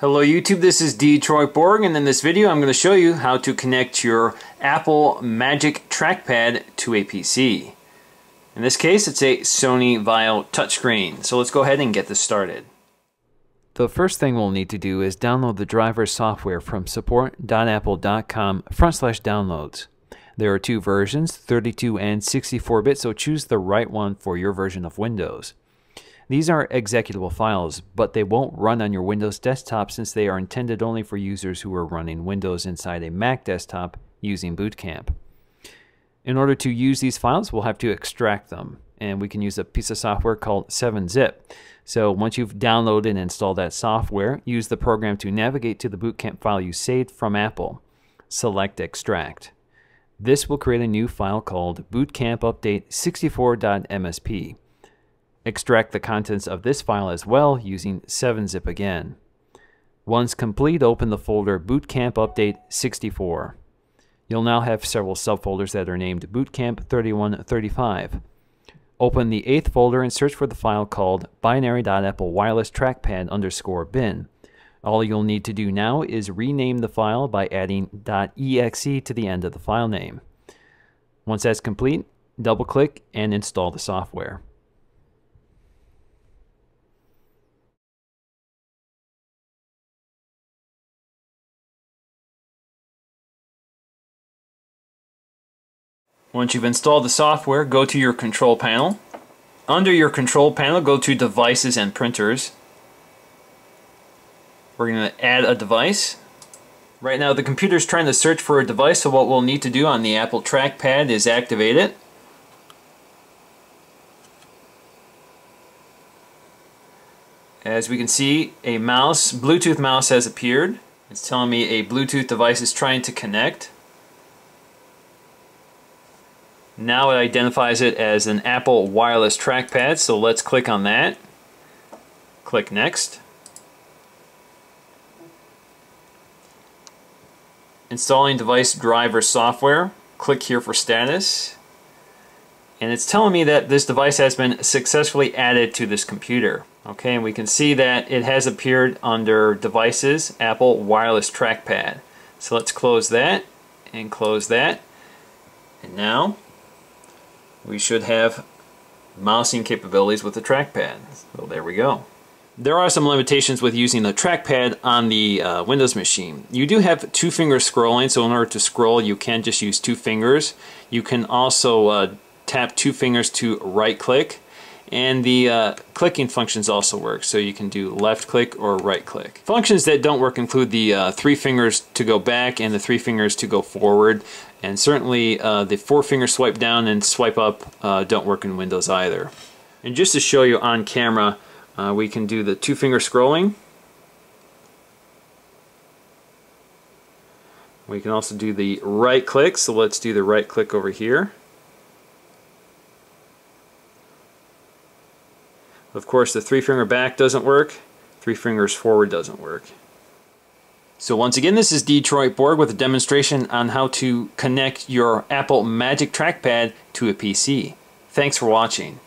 Hello YouTube, this is Detroit Borg, and in this video I'm going to show you how to connect your Apple Magic Trackpad to a PC. In this case it's a Sony Vaio touchscreen, so let's go ahead and get this started. The first thing we'll need to do is download the driver software from support.apple.com/downloads. There are two versions, 32 and 64-bit, so choose the right one for your version of Windows. These are executable files, but they won't run on your Windows desktop since they are intended only for users who are running Windows inside a Mac desktop using Boot Camp. In order to use these files, we'll have to extract them, and we can use a piece of software called 7-Zip. So once you've downloaded and installed that software, use the program to navigate to the Boot Camp file you saved from Apple. Select Extract. This will create a new file called BootcampUpdate64.msp. Extract the contents of this file as well using 7-Zip again. Once complete, open the folder Boot Camp Update 64. You'll now have several subfolders that are named Boot Camp 3135. Open the 8th folder and search for the file called binary.applewirelesstrackpad_bin. All you'll need to do now is rename the file by adding .exe to the end of the file name. Once that's complete, double-click and install the software. Once you've installed the software, go to your control panel. Under your control panel, go to Devices and Printers. We're going to add a device. Right now the computer's trying to search for a device, so what we'll need to do on the Apple trackpad is activate it. As we can see, a mouse, Bluetooth mouse, has appeared. It's telling me a Bluetooth device is trying to connect. Now it identifies it as an Apple wireless trackpad, so let's click on that. Click Next. Installing device driver software. Click here for status. And it's telling me that this device has been successfully added to this computer. Okay, and we can see that it has appeared under Devices, Apple wireless trackpad. So let's close that and close that. And now we should have mousing capabilities with the trackpad. So there we go. There are some limitations with using the trackpad on the Windows machine. You do have two-finger scrolling, so in order to scroll you can just use two fingers. You can also tap two fingers to right-click, and the clicking functions also work, so you can do left-click or right-click. Functions that don't work include the three fingers to go back and the three fingers to go forward, and certainly the four-finger swipe down and swipe up don't work in Windows either. And just to show you on camera, we can do the two-finger scrolling. We can also do the right-click, so let's do the right-click over here. Of course, the three-finger back doesn't work, three fingers forward doesn't work. So once again, this is Detroit Borg with a demonstration on how to connect your Apple Magic Trackpad to a PC. Thanks for watching.